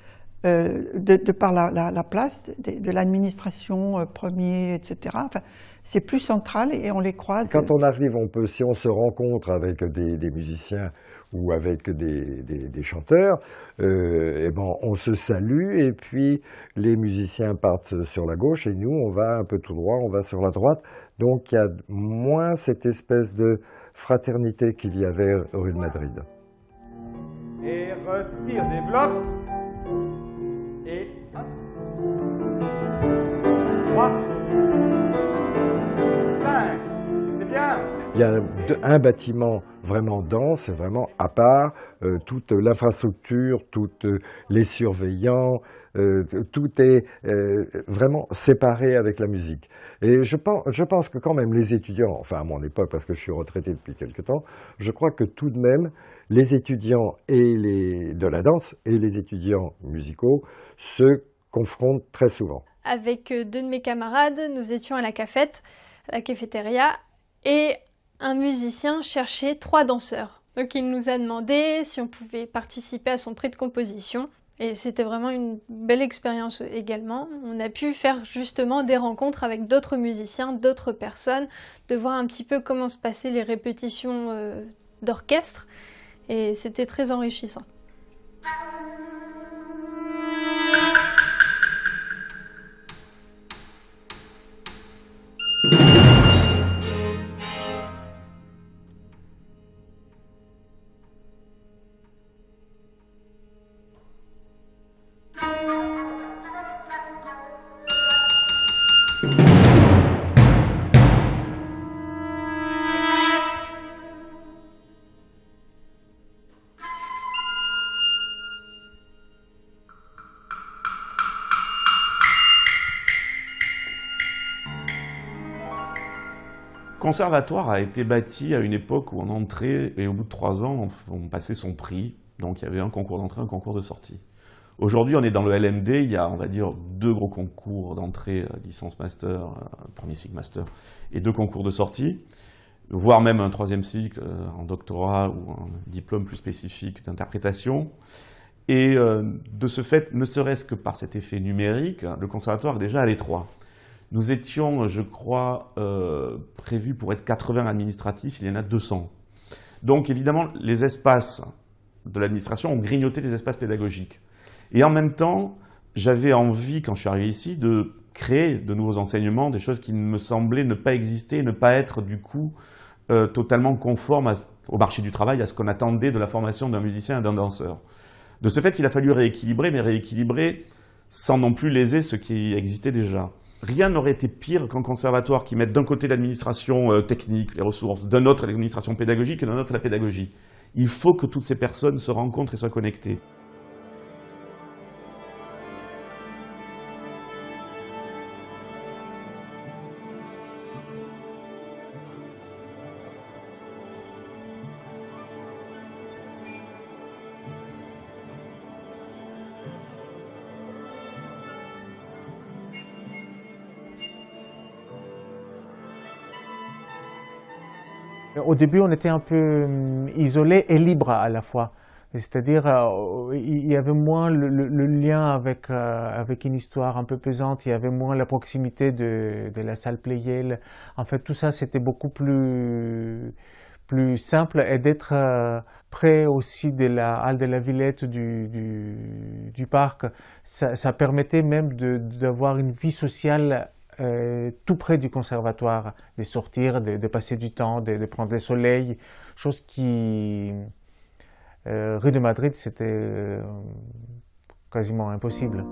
euh, de, de par la, la, la place, de, de l'administration euh, premier, et cetera. Enfin, c'est plus central et on les croise. Quand on arrive, on peut, si on se rencontre avec des, des musiciens ou avec des, des, des chanteurs, euh, et ben on se salue et puis les musiciens partent sur la gauche et nous on va un peu tout droit, on va sur la droite. Donc il y a moins cette espèce de fraternité qu'il y avait rue de Madrid. Et retire des blocs et hop. trois, cinq, c'est bien. Il y a un bâtiment vraiment dense, c'est vraiment à part, euh, toute l'infrastructure, toutes euh, les surveillants, euh, tout est euh, vraiment séparé avec la musique. Et je pense, je pense que quand même les étudiants, enfin à mon époque parce que je suis retraité depuis quelque temps, je crois que tout de même les étudiants et les, de la danse et les étudiants musicaux se confrontent très souvent. Avec deux de mes camarades, nous étions à la cafette, à la cafétéria, et un musicien cherchait trois danseurs. Donc il nous a demandé si on pouvait participer à son prix de composition. Et c'était vraiment une belle expérience également. On a pu faire justement des rencontres avec d'autres musiciens, d'autres personnes, de voir un petit peu comment se passaient les répétitions euh, d'orchestre. Et c'était très enrichissant. Le conservatoire a été bâti à une époque où on entrait et au bout de trois ans, on passait son prix. Donc il y avait un concours d'entrée, un concours de sortie. Aujourd'hui, on est dans le L M D, il y a, on va dire, deux gros concours d'entrée, licence master, premier cycle master, et deux concours de sortie, voire même un troisième cycle en doctorat ou un diplôme plus spécifique d'interprétation. Et de ce fait, ne serait-ce que par cet effet numérique, le conservatoire est déjà à l'étroit. Nous étions, je crois, euh, prévus pour être quatre-vingts administratifs, il y en a deux cents. Donc évidemment, les espaces de l'administration ont grignoté les espaces pédagogiques. Et en même temps, j'avais envie, quand je suis arrivé ici, de créer de nouveaux enseignements, des choses qui me semblaient ne pas exister, ne pas être du coup euh, totalement conformes à, au marché du travail, à ce qu'on attendait de la formation d'un musicien et d'un danseur. De ce fait, il a fallu rééquilibrer, mais rééquilibrer sans non plus léser ce qui existait déjà. Rien n'aurait été pire qu'un conservatoire qui mette d'un côté l'administration technique, les ressources, d'un autre l'administration pédagogique et d'un autre la pédagogie. Il faut que toutes ces personnes se rencontrent et soient connectées. Au début, on était un peu isolé et libre à la fois. C'est-à-dire, euh, il y avait moins le, le, le lien avec, euh, avec une histoire un peu pesante, il y avait moins la proximité de, de la salle Pleyel. En fait, tout ça, c'était beaucoup plus, plus simple et d'être euh, près aussi de la halle de la Villette, du, du, du parc. Ça, ça permettait même d'avoir une vie sociale Euh, tout près du conservatoire, de sortir, de, de passer du temps, de, de prendre le soleil, chose qui, euh, rue de Madrid, c'était euh, quasiment impossible.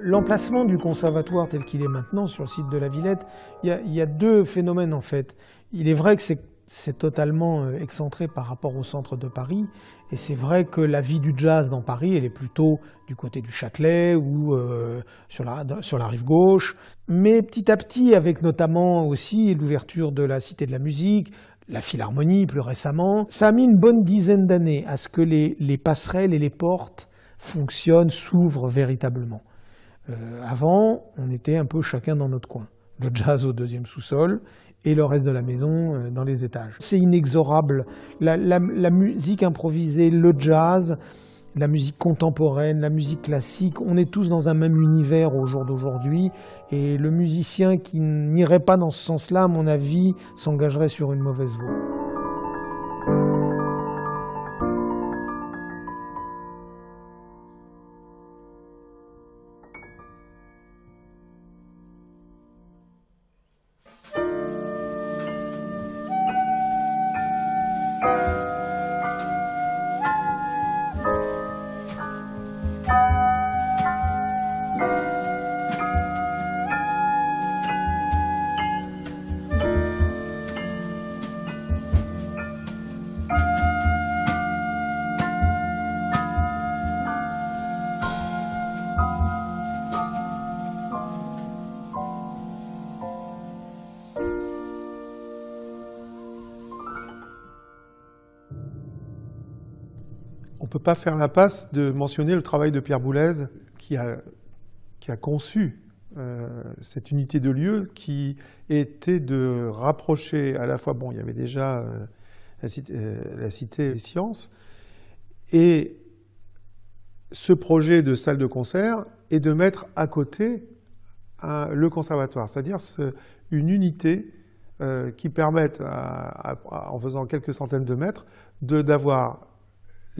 L'emplacement du conservatoire tel qu'il est maintenant sur le site de la Villette, il y a, il y a deux phénomènes en fait. Il est vrai que c'est totalement excentré par rapport au centre de Paris, et c'est vrai que la vie du jazz dans Paris, elle est plutôt du côté du Châtelet ou euh, sur, la, sur la rive gauche. Mais petit à petit, avec notamment aussi l'ouverture de la Cité de la Musique, la Philharmonie plus récemment, ça a mis une bonne dizaine d'années à ce que les, les passerelles et les portes fonctionnent, s'ouvrent véritablement. Euh, avant, on était un peu chacun dans notre coin. Le jazz au deuxième sous-sol et le reste de la maison euh, dans les étages. C'est inexorable. La, la, la musique improvisée, le jazz, la musique contemporaine, la musique classique, on est tous dans un même univers au jour d'aujourd'hui. Et le musicien qui n'irait pas dans ce sens-là, à mon avis, s'engagerait sur une mauvaise voie. On ne peut pas faire l'impasse de mentionner le travail de Pierre Boulez qui a, qui a conçu euh, cette unité de lieu qui était de rapprocher à la fois, bon, il y avait déjà euh, la, cité, euh, la Cité des Sciences, et ce projet de salle de concert et de mettre à côté un, le conservatoire, c'est-à-dire ce, une unité euh, qui permette, à, à, à, en faisant quelques centaines de mètres, de, d'avoir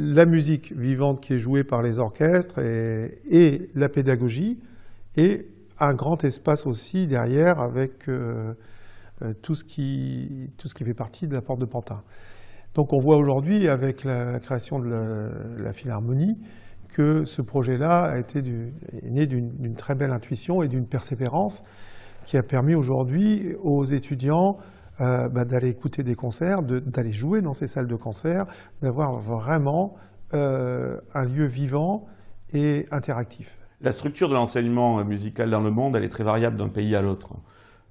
la musique vivante qui est jouée par les orchestres et, et la pédagogie, et un grand espace aussi derrière avec euh, tout, ce qui, tout ce qui fait partie de la porte de Pantin. Donc on voit aujourd'hui avec la création de la, la Philharmonie que ce projet-là a été du, est né d'une très belle intuition et d'une persévérance qui a permis aujourd'hui aux étudiants Euh, bah, d'aller écouter des concerts, d'aller de, jouer dans ces salles de concert, d'avoir vraiment euh, un lieu vivant et interactif. La structure de l'enseignement musical dans le monde, elle est très variable d'un pays à l'autre.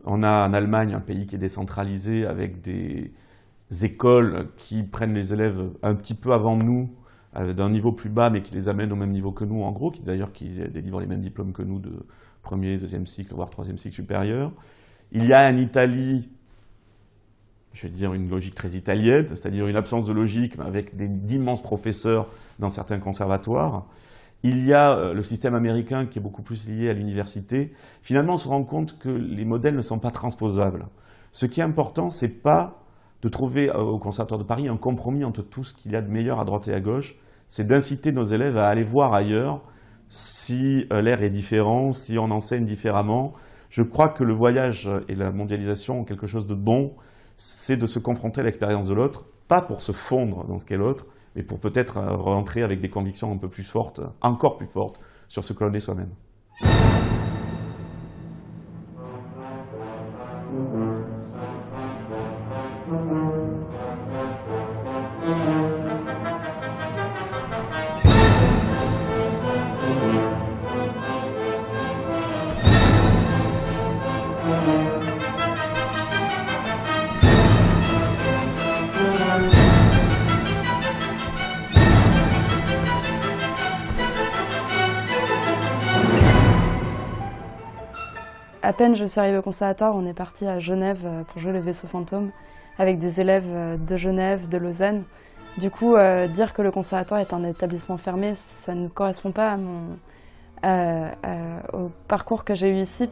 On a en Allemagne un pays qui est décentralisé avec des écoles qui prennent les élèves un petit peu avant nous, euh, d'un niveau plus bas, mais qui les amènent au même niveau que nous en gros, qui d'ailleurs qui délivrent les mêmes diplômes que nous de premier, deuxième cycle, voire troisième cycle supérieur. Il y a en Italie, je veux dire une logique très italienne, c'est-à-dire une absence de logique, mais avec d'immenses professeurs dans certains conservatoires. Il y a le système américain qui est beaucoup plus lié à l'université. Finalement, on se rend compte que les modèles ne sont pas transposables. Ce qui est important, ce n'est pas de trouver au Conservatoire de Paris un compromis entre tout ce qu'il y a de meilleur à droite et à gauche, c'est d'inciter nos élèves à aller voir ailleurs si l'air est différent, si on enseigne différemment. Je crois que le voyage et la mondialisation ont quelque chose de bon, c'est de se confronter à l'expérience de l'autre, pas pour se fondre dans ce qu'est l'autre, mais pour peut-être rentrer avec des convictions un peu plus fortes, encore plus fortes, sur ce que l'on est soi-même. À peine je suis arrivée au conservatoire, on est parti à Genève pour jouer le Vaisseau fantôme avec des élèves de Genève, de Lausanne. Du coup, euh, dire que le conservatoire est un établissement fermé, ça ne correspond pas à mon, euh, euh, au parcours que j'ai eu ici.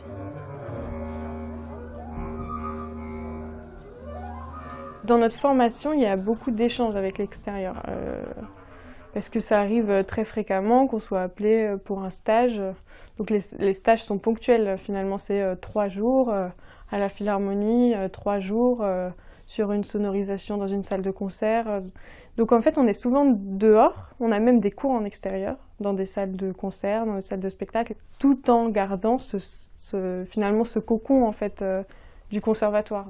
Dans notre formation, il y a beaucoup d'échanges avec l'extérieur. Euh... Parce que ça arrive très fréquemment qu'on soit appelé pour un stage. Donc les, les stages sont ponctuels, finalement c'est euh, trois jours euh, à la Philharmonie, euh, trois jours euh, sur une sonorisation dans une salle de concert. Donc en fait, on est souvent dehors, on a même des cours en extérieur, dans des salles de concert, dans des salles de spectacle, tout en gardant ce, ce, finalement ce cocon en fait, euh, du conservatoire.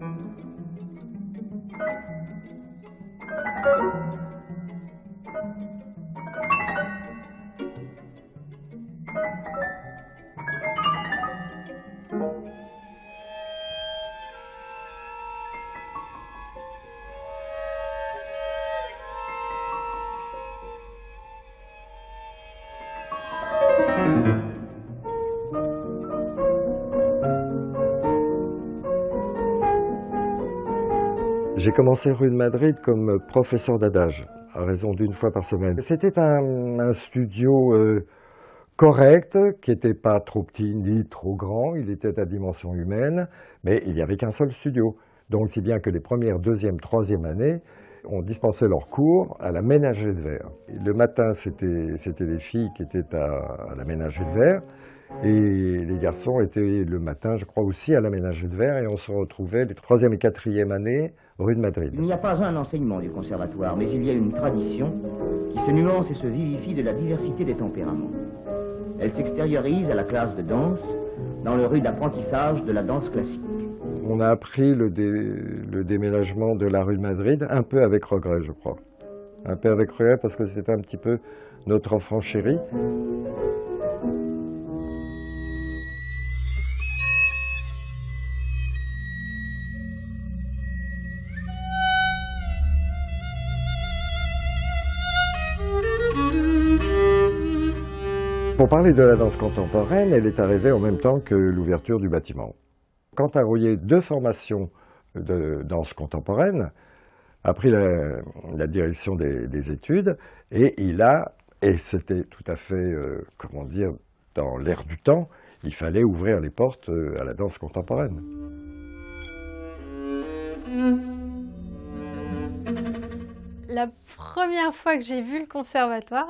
J'ai commencé rue de Madrid comme professeur d'adage, à raison d'une fois par semaine. C'était un, un studio euh, correct, qui n'était pas trop petit ni trop grand, il était à dimension humaine, mais il n'y avait qu'un seul studio. Donc si bien que les premières, deuxième, troisième années, on dispensait leurs cours à la ménagée de verre. Le matin, c'était les filles qui étaient à, à la ménagée de verre, et les garçons étaient le matin, je crois, aussi à la ménagée de verre, et on se retrouvait les troisième et quatrième années, rue de Madrid. Il n'y a pas un enseignement du conservatoire, mais il y a une tradition qui se nuance et se vivifie de la diversité des tempéraments. Elle s'extériorise à la classe de danse, dans le rude d'apprentissage de la danse classique. On a appris le, dé, le déménagement de la rue de Madrid, un peu avec regret, je crois. Un peu avec regret, parce que c'était un petit peu notre enfant chéri. Pour parler de la danse contemporaine, elle est arrivée en même temps que l'ouverture du bâtiment. Quant à Rouillet, deux formations de danse contemporaine, a pris la, la direction des, des études, et il a, et c'était tout à fait, euh, comment dire, dans l'air du temps, il fallait ouvrir les portes à la danse contemporaine. La première fois que j'ai vu le conservatoire,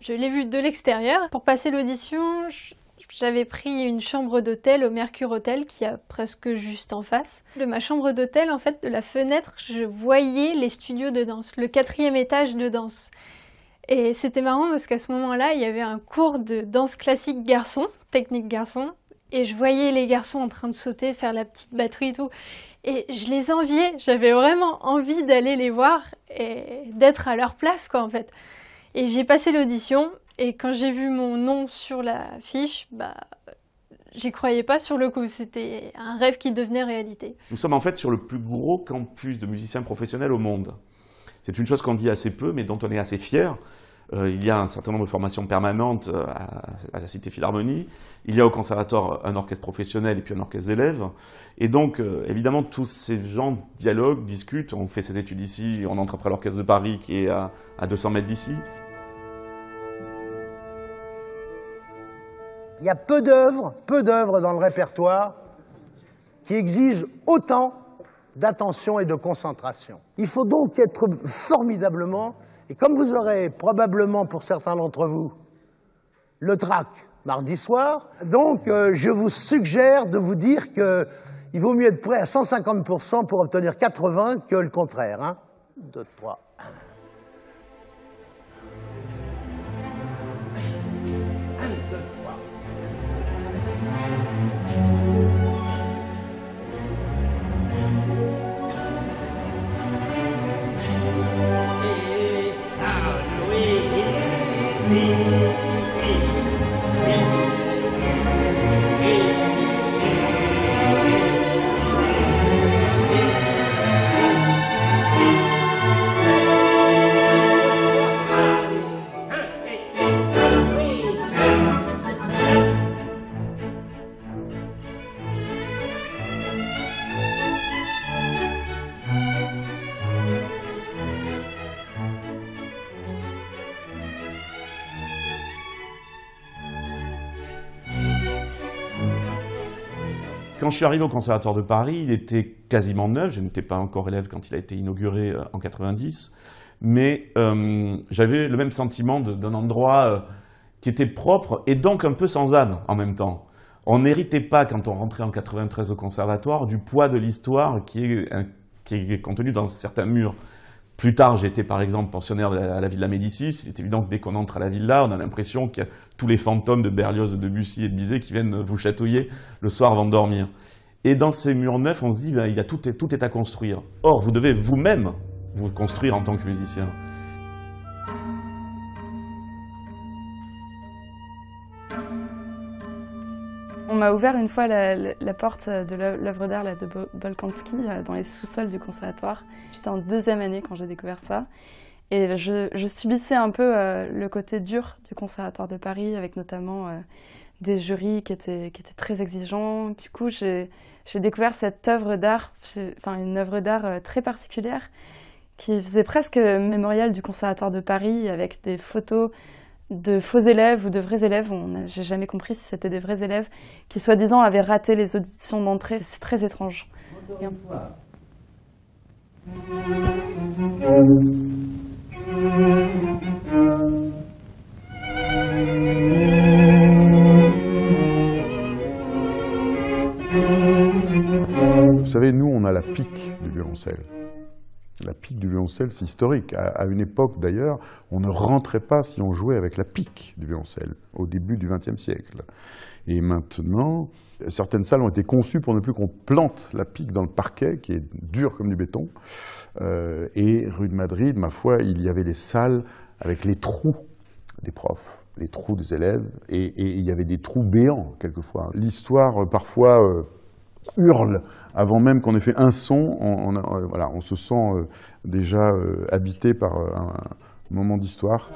je l'ai vu de l'extérieur. Pour passer l'audition, j'avais pris une chambre d'hôtel au Mercure Hôtel, qui est presque juste en face. De ma chambre d'hôtel, en fait, de la fenêtre, je voyais les studios de danse, le quatrième étage de danse. Et c'était marrant parce qu'à ce moment-là, il y avait un cours de danse classique garçon, technique garçon, et je voyais les garçons en train de sauter, faire la petite batterie et tout. Et je les enviais, j'avais vraiment envie d'aller les voir et d'être à leur place, quoi, en fait. Et j'ai passé l'audition, et quand j'ai vu mon nom sur la fiche, bah, j'y croyais pas sur le coup, c'était un rêve qui devenait réalité. Nous sommes en fait sur le plus gros campus de musiciens professionnels au monde. C'est une chose qu'on dit assez peu, mais dont on est assez fier. Euh, il y a un certain nombre de formations permanentes à, à la Cité Philharmonie. Il y a au conservatoire un orchestre professionnel et puis un orchestre d'élèves. Et donc, euh, évidemment, tous ces gens dialoguent, discutent. On fait ses études ici, on entre après l'orchestre de Paris qui est à, à deux cents mètres d'ici. Il y a peu d'œuvres, peu d'œuvres dans le répertoire qui exigent autant d'attention et de concentration. Il faut donc être formidablement... Et comme vous aurez probablement, pour certains d'entre vous, le trac mardi soir, donc euh, je vous suggère de vous dire qu'il vaut mieux être prêt à cent cinquante pour cent pour obtenir quatre-vingts que le contraire. Hein. deux, trois... Quand je suis arrivé au Conservatoire de Paris, il était quasiment neuf. Je n'étais pas encore élève quand il a été inauguré en quatre-vingt-dix. Mais euh, j'avais le même sentiment d'un endroit euh, qui était propre et donc un peu sans âme en même temps. On n'héritait pas, quand on rentrait en quatre-vingt-treize au Conservatoire, du poids de l'histoire qui est un qui est contenu dans certains murs. Plus tard, j'étais par exemple pensionnaire de la, à la Villa Médicis. Il est évident que dès qu'on entre à la Villa, on a l'impression qu'il y a tous les fantômes de Berlioz, de Debussy et de Bizet qui viennent vous chatouiller le soir avant de dormir. Et dans ces murs neufs, on se dit ben, il y a tout, est, tout est à construire. Or, vous devez vous-même vous construire en tant que musicien. On m'a ouvert une fois la, la, la porte de l'œuvre d'art de Bolkanski dans les sous-sols du conservatoire. J'étais en deuxième année quand j'ai découvert ça. Et je, je subissais un peu euh, le côté dur du conservatoire de Paris, avec notamment euh, des jurys qui étaient, qui étaient très exigeants. Du coup, j'ai découvert cette œuvre d'art, enfin une œuvre d'art très particulière, qui faisait presque mémorial du conservatoire de Paris, avec des photos de faux élèves ou de vrais élèves. J'ai jamais compris si c'était des vrais élèves qui, soi-disant, avaient raté les auditions d'entrée. C'est très étrange. Bien. Vous savez, nous, on a la pique du violoncelle. La pique du violoncelle, c'est historique. À, à une époque, d'ailleurs, on ne rentrait pas si on jouait avec la pique du violoncelle, au début du vingtième siècle. Et maintenant, certaines salles ont été conçues pour ne plus qu'on plante la pique dans le parquet, qui est dur comme du béton. Euh, et rue de Madrid, ma foi, il y avait les salles avec les trous des profs, les trous des élèves, et, et il y avait des trous béants, quelquefois. L'histoire, parfois... Euh, hurle avant même qu'on ait fait un son, on, on, a, voilà, on se sent euh, déjà euh, habité par euh, un, un moment d'histoire.